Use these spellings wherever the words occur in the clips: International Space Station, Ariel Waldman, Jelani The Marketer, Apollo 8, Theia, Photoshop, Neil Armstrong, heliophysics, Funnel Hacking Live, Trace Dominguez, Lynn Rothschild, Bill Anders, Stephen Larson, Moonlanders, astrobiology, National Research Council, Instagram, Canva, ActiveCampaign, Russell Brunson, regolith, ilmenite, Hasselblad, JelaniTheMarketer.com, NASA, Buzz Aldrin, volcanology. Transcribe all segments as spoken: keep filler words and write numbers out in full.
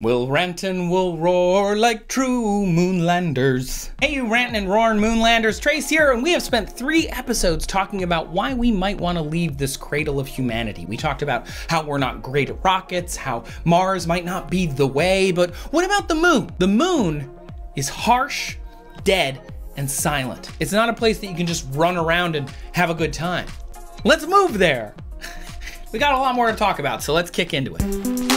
We'll rant and we'll roar like true Moonlanders. Hey, you rantin' and roaring Moonlanders, Trace here, and we have spent three episodes talking about why we might want to leave this cradle of humanity. We talked about how we're not great at rockets, how Mars might not be the way, but what about the moon? The moon is harsh, dead, and silent. It's not a place that you can just run around and have a good time. Let's move there. We got a lot more to talk about, so let's kick into it.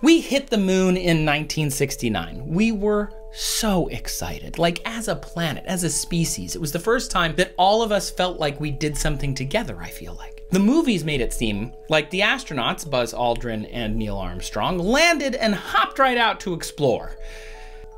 We hit the moon in nineteen sixty-nine. We were so excited, like as a planet, as a species. It was the first time that all of us felt like we did something together, I feel like. The movies made it seem like the astronauts, Buzz Aldrin and Neil Armstrong, landed and hopped right out to explore.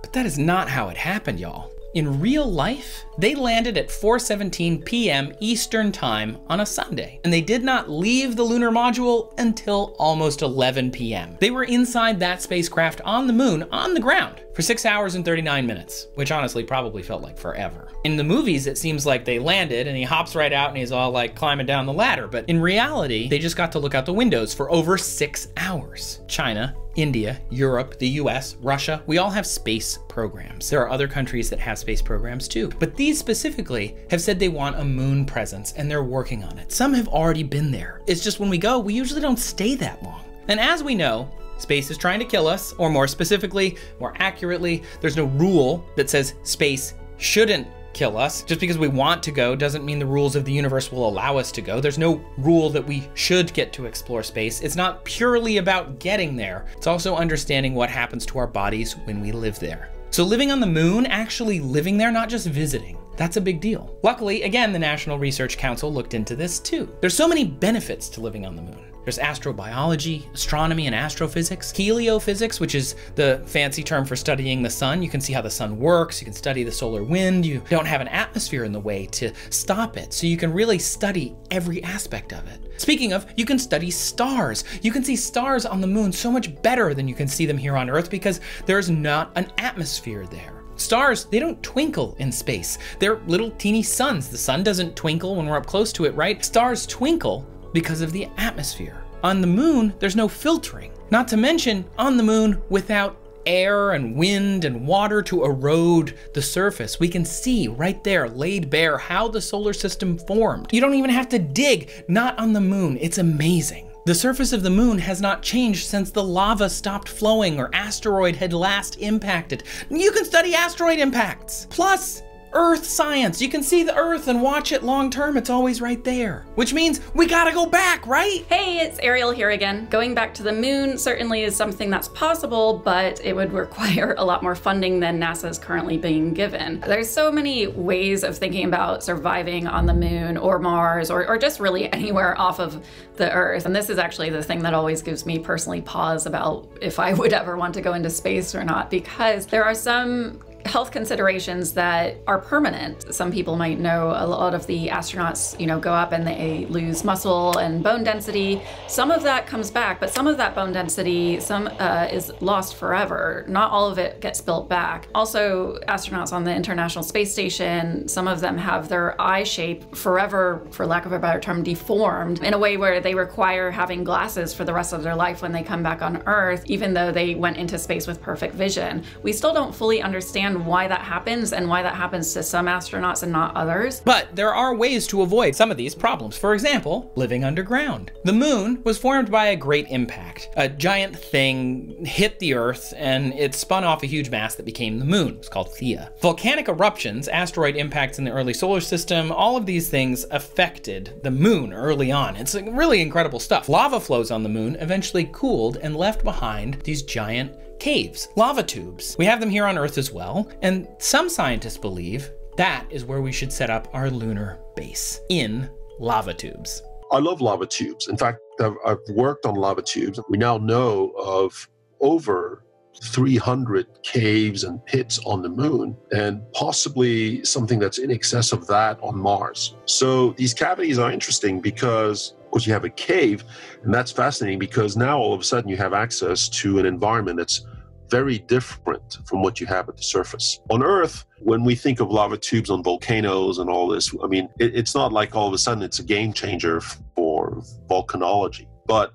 But that is not how it happened, y'all. In real life, they landed at four seventeen p m Eastern Time on a Sunday, and they did not leave the lunar module until almost eleven p m They were inside that spacecraft on the moon, on the ground, for six hours and thirty-nine minutes, which honestly probably felt like forever. In the movies, it seems like they landed and he hops right out and he's all like climbing down the ladder, but in reality, they just got to look out the windows for over six hours. China, India, Europe, the U S, Russia, we all have space programs. There are other countries that have space programs too, but these specifically have said they want a moon presence and they're working on it. Some have already been there. It's just when we go, we usually don't stay that long. And as we know, space is trying to kill us, or more specifically, more accurately, there's no rule that says space shouldn't kill us. Just because we want to go doesn't mean the rules of the universe will allow us to go. There's no rule that we should get to explore space. It's not purely about getting there. It's also understanding what happens to our bodies when we live there. So living on the moon, actually living there, not just visiting, that's a big deal. Luckily, again, the National Research Council looked into this too. There's so many benefits to living on the moon. There's astrobiology, astronomy and astrophysics, heliophysics, which is the fancy term for studying the sun. You can see how the sun works. You can study the solar wind. You don't have an atmosphere in the way to stop it. So you can really study every aspect of it. Speaking of, you can study stars. You can see stars on the moon so much better than you can see them here on Earth because there's not an atmosphere there. Stars, they don't twinkle in space. They're little teeny suns. The sun doesn't twinkle when we're up close to it, right? Stars twinkle because of the atmosphere. On the moon, there's no filtering. Not to mention, on the moon, without air and wind and water to erode the surface, we can see right there, laid bare, how the solar system formed. You don't even have to dig, not on the moon. It's amazing. The surface of the moon has not changed since the lava stopped flowing or asteroid had last impacted. You can study asteroid impacts. Plus, Earth science. You can see the Earth and watch it long term. It's always right there, which means we gotta go back, right? Hey, it's Ariel here again. Going back to the moon certainly is something that's possible, but it would require a lot more funding than NASA is currently being given. There's so many ways of thinking about surviving on the moon or Mars or, or just really anywhere off of the Earth. And this is actually the thing that always gives me personally pause about if I would ever want to go into space or not, because there are some health considerations that are permanent. Some people might know a lot of the astronauts, you know, go up and they lose muscle and bone density. Some of that comes back, but some of that bone density, some uh, is lost forever. Not all of it gets built back. Also, astronauts on the International Space Station, some of them have their eye shape forever, for lack of a better term, deformed in a way where they require having glasses for the rest of their life when they come back on Earth, even though they went into space with perfect vision. We still don't fully understand why that happens and why that happens to some astronauts and not others. But there are ways to avoid some of these problems. For example, living underground. The moon was formed by a great impact. A giant thing hit the Earth and it spun off a huge mass that became the moon. It's called Theia. Volcanic eruptions, asteroid impacts in the early solar system, all of these things affected the moon early on. It's like really incredible stuff. Lava flows on the moon eventually cooled and left behind these giant caves, lava tubes. We have them here on Earth as well, and some scientists believe that is where we should set up our lunar base, in lava tubes. I love lava tubes. In fact, I've worked on lava tubes. We now know of over three hundred caves and pits on the moon, and possibly something that's in excess of that on Mars. So these cavities are interesting because, of course, you have a cave, and that's fascinating because now all of a sudden you have access to an environment that's very different from what you have at the surface. On Earth, when we think of lava tubes on volcanoes and all this, I mean, it, it's not like all of a sudden it's a game changer for volcanology, but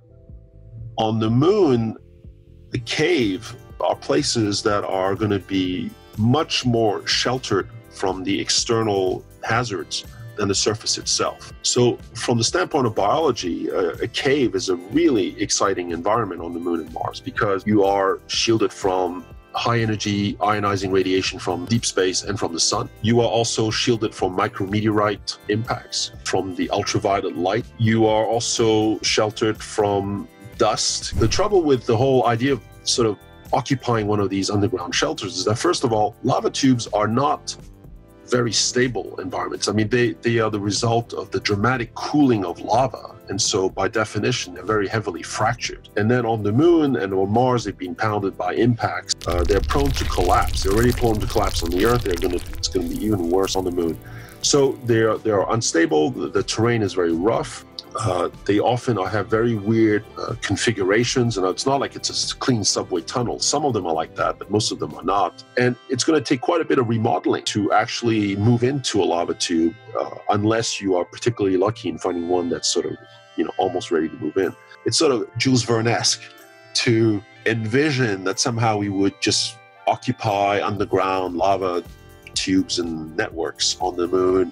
On the moon, the cave are places that are going to be much more sheltered from the external hazards than the surface itself. So from the standpoint of biology, a, a cave is a really exciting environment on the moon and Mars, because you are shielded from high energy ionizing radiation from deep space and from the sun. You are also shielded from micrometeorite impacts, from the ultraviolet light. You are also sheltered from dust. The trouble with the whole idea of sort of occupying one of these underground shelters is that, first of all, lava tubes are not very stable environments. I mean, they, they are the result of the dramatic cooling of lava. And so by definition, they're very heavily fractured. And then on the moon and on Mars, they've been pounded by impacts. Uh, they're prone to collapse. They're already prone to collapse on the Earth. They're gonna, it's gonna be even worse on the moon. So they are, they are unstable. The, the terrain is very rough. Uh, they often have very weird uh, configurations, and it's not like it's a clean subway tunnel. Some of them are like that, but most of them are not. And it's going to take quite a bit of remodeling to actually move into a lava tube, uh, unless you are particularly lucky in finding one that's sort of, you know, almost ready to move in. It's sort of Jules Verne-esque to envision that somehow we would just occupy underground lava tubes and networks on the moon,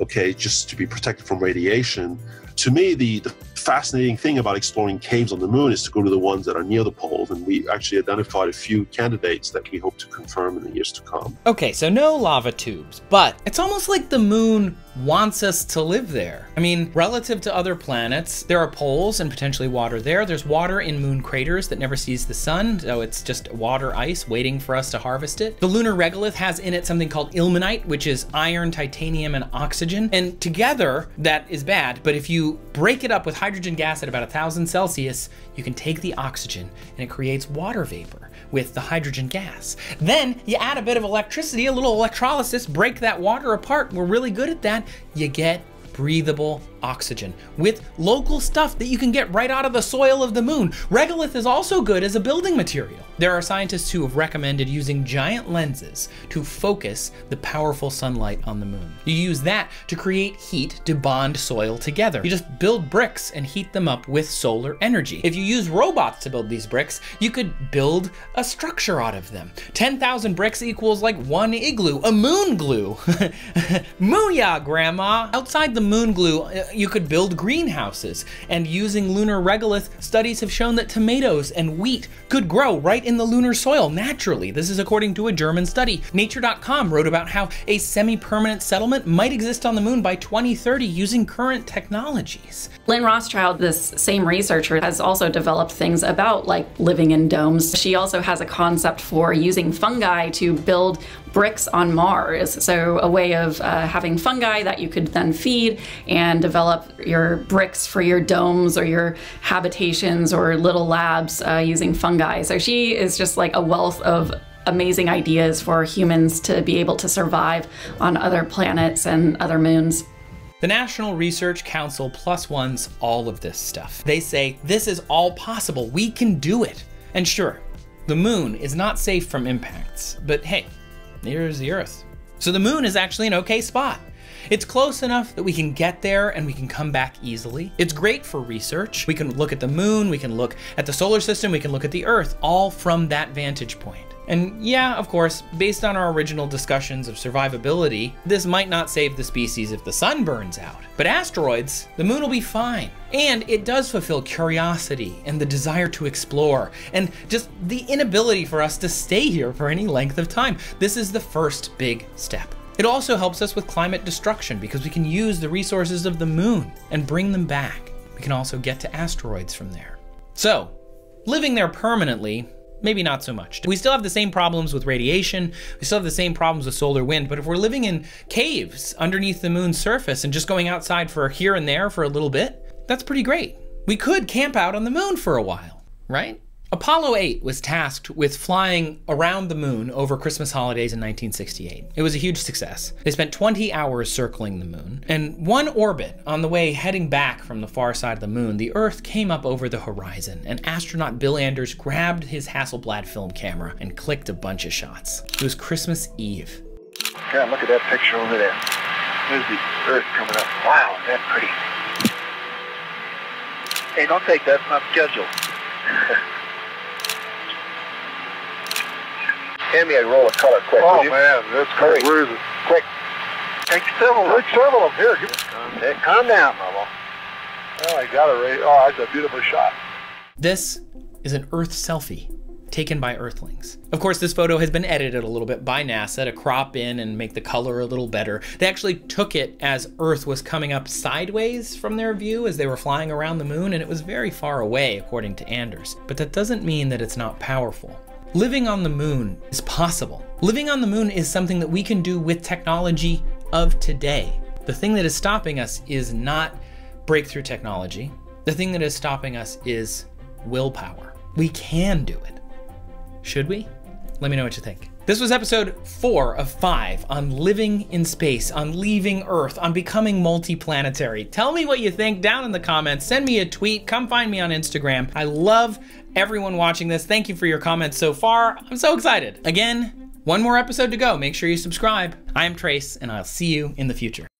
okay, just to be protected from radiation. To me, the, the fascinating thing about exploring caves on the moon is to go to the ones that are near the poles, and we actually identified a few candidates that we hope to confirm in the years to come. Okay, so no lava tubes, but it's almost like the moon wants us to live there. I mean, relative to other planets, there are poles and potentially water there. There's water in moon craters that never sees the sun, so it's just water ice waiting for us to harvest it. The lunar regolith has in it something called ilmenite, which is iron, titanium, and oxygen. And together, that is bad, but if you break it up with hydrogen gas at about one thousand Celsius, you can take the oxygen and it creates water vapor with the hydrogen gas. Then you add a bit of electricity, a little electrolysis, break that water apart. We're really good at that. You get breathable oxygen with local stuff that you can get right out of the soil of the moon. Regolith is also good as a building material. There are scientists who have recommended using giant lenses to focus the powerful sunlight on the moon. You use that to create heat to bond soil together. You just build bricks and heat them up with solar energy. If you use robots to build these bricks, you could build a structure out of them. ten thousand bricks equals like one igloo, a moon glue. Mooyah, grandma. Outside the moon glue, you could build greenhouses. And using lunar regolith, studies have shown that tomatoes and wheat could grow right in the lunar soil naturally. This is according to a German study. Nature dot com wrote about how a semi-permanent settlement might exist on the moon by twenty thirty using current technologies. Lynn Rothschild, this same researcher, has also developed things about like living in domes. She also has a concept for using fungi to build bricks on Mars. So a way of uh, having fungi that you could then feed and develop your bricks for your domes or your habitations or little labs uh, using fungi. So she is just like a wealth of amazing ideas for humans to be able to survive on other planets and other moons. The National Research Council plus ones all of this stuff. They say, this is all possible. We can do it. And sure, the moon is not safe from impacts, but hey, here's the Earth. So the moon is actually an okay spot. It's close enough that we can get there and we can come back easily. It's great for research. We can look at the moon, we can look at the solar system, we can look at the Earth, all from that vantage point. And yeah, of course, based on our original discussions of survivability, this might not save the species if the sun burns out. But asteroids, the moon will be fine. And it does fulfill curiosity and the desire to explore and just the inability for us to stay here for any length of time. This is the first big step. It also helps us with climate destruction because we can use the resources of the moon and bring them back. We can also get to asteroids from there. So, living there permanently, maybe not so much. We still have the same problems with radiation. We still have the same problems with solar wind, but if we're living in caves underneath the moon's surface and just going outside for here and there for a little bit, that's pretty great. We could camp out on the moon for a while, right? Apollo eight was tasked with flying around the moon over Christmas holidays in nineteen sixty-eight. It was a huge success. They spent twenty hours circling the moon, and one orbit on the way heading back from the far side of the moon, the Earth came up over the horizon, and astronaut Bill Anders grabbed his Hasselblad film camera and clicked a bunch of shots. It was Christmas Eve. Yeah, look at that picture over there. There's the Earth coming up. Wow, that's pretty. Hey, don't take that, it's not scheduled. Hand me a roll of color quick. Oh, man, that's crazy. Where is it? Quick. Take several of them. Take several of them. Here. Hey, calm down, Bubba. Oh, I got it right. Oh, that's a beautiful shot. This is an Earth selfie taken by Earthlings. Of course, this photo has been edited a little bit by NASA to crop in and make the color a little better. They actually took it as Earth was coming up sideways from their view as they were flying around the moon, and it was very far away, according to Anders. But that doesn't mean that it's not powerful. Living on the moon is possible. Living on the moon is something that we can do with technology of today. The thing that is stopping us is not breakthrough technology. The thing that is stopping us is willpower. We can do it. Should we? Let me know what you think. This was episode four of five on living in space, on leaving Earth, on becoming multiplanetary. Tell me what you think down in the comments. Send me a tweet. Come find me on Instagram. I love everyone watching this. Thank you for your comments so far. I'm so excited. Again, one more episode to go. Make sure you subscribe. I am Trace, and I'll see you in the future.